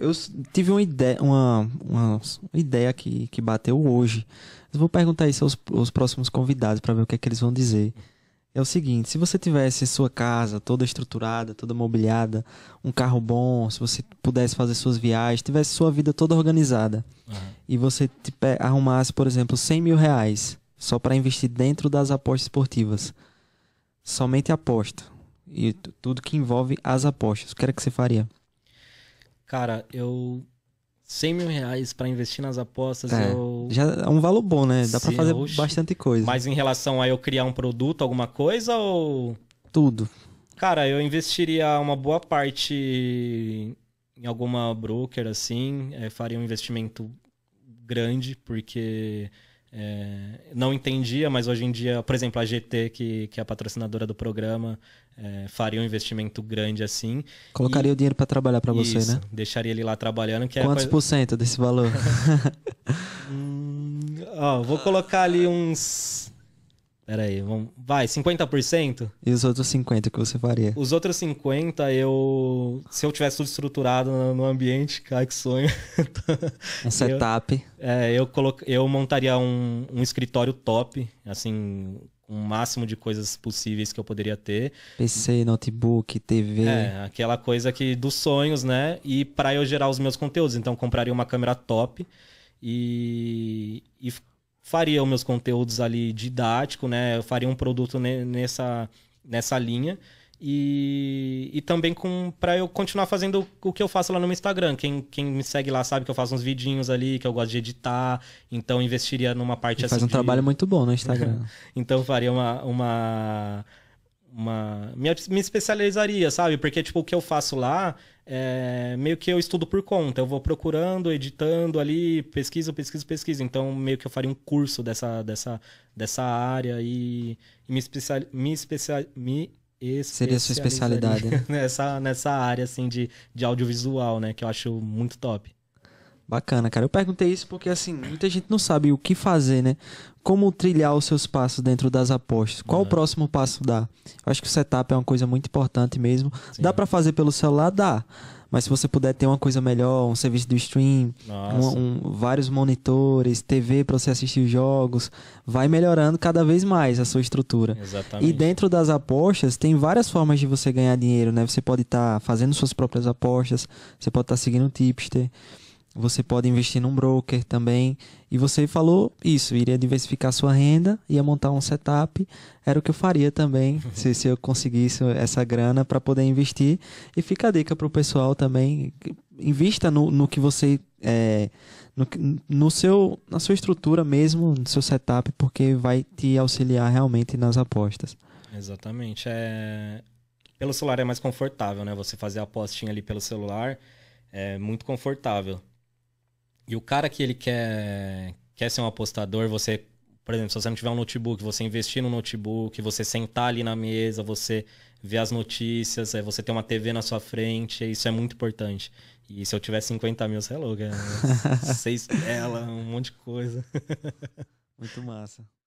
Eu tive uma ideia que bateu hoje. Eu vou perguntar isso aos próximos convidados para ver o que é que eles vão dizer. É o seguinte: se você tivesse sua casa toda estruturada, toda mobiliada, um carro bom, se você pudesse fazer suas viagens, tivesse sua vida toda organizada, e você arrumasse, por exemplo, 100 mil reais só para investir dentro das apostas esportivas, somente aposta e tudo que envolve as apostas, o que era que você faria? Cara, 100 mil reais pra investir nas apostas, já é um valor bom, né? Dá pra fazer bastante coisa. Mas em relação a eu criar um produto, alguma coisa, ou... Tudo. Cara, eu investiria uma boa parte em alguma broker, assim. Faria um investimento grande, porque... não entendia, mas hoje em dia, por exemplo, a GT, que é a patrocinadora do programa, faria um investimento grande assim. Colocaria o dinheiro para trabalhar para você, né? Deixaria ele lá trabalhando. Que quantos por cento desse valor? Vou colocar ali uns... Peraí, vai, 50%? E os outros 50% que você faria? Os outros 50%, se eu tivesse tudo estruturado no ambiente, cara, que sonho. Um setup. Eu montaria um escritório top, assim, o máximo de coisas possíveis que eu poderia ter. PC, notebook, TV. Aquela coisa que dos sonhos, né? E para eu gerar os meus conteúdos. Então, compraria uma câmera top e faria os meus conteúdos ali didático, né? Eu faria um produto nessa linha e também para eu continuar fazendo o que eu faço lá no meu Instagram. Quem me segue lá sabe que eu faço uns vidinhos ali, que eu gosto de editar, então investiria numa parte assim. Faz um trabalho muito bom no Instagram. Então faria me especializaria, sabe? Porque tipo, o que eu faço lá meio que eu estudo por conta. Eu vou procurando, editando ali, pesquiso. Então meio que eu faria um curso dessa área e me especializaria. Seria sua especialidade, né? nessa área assim de audiovisual, né? Que eu acho muito top. Bacana, cara. Eu perguntei isso porque, assim, muita gente não sabe o que fazer, né? Como trilhar os seus passos dentro das apostas. Qual o próximo passo dar? Eu acho que o setup é uma coisa muito importante mesmo. Sim. Dá pra fazer pelo celular? Dá. Mas se você puder ter uma coisa melhor, um serviço do stream, vários monitores, TV pra você assistir os jogos, vai melhorando cada vez mais a sua estrutura. Exatamente. E dentro das apostas, tem várias formas de você ganhar dinheiro, né? Você pode estar fazendo suas próprias apostas, você pode estar seguindo o tipster... Você pode investir num broker também. E você falou isso, iria diversificar sua renda, ia montar um setup. Era o que eu faria também, se eu conseguisse essa grana para poder investir. E fica a dica para o pessoal também, invista no que você... na sua estrutura mesmo, no seu setup, porque vai te auxiliar realmente nas apostas. Exatamente. Pelo celular é mais confortável, né? Você fazer a apostinha ali pelo celular é muito confortável. E o cara que ele quer ser um apostador, você, por exemplo, se você não tiver um notebook, você investir no notebook, você sentar ali na mesa, você ver as notícias, você ter uma TV na sua frente, isso é muito importante. E se eu tiver 50 mil, você é louco, 6 telas, um monte de coisa. Muito massa.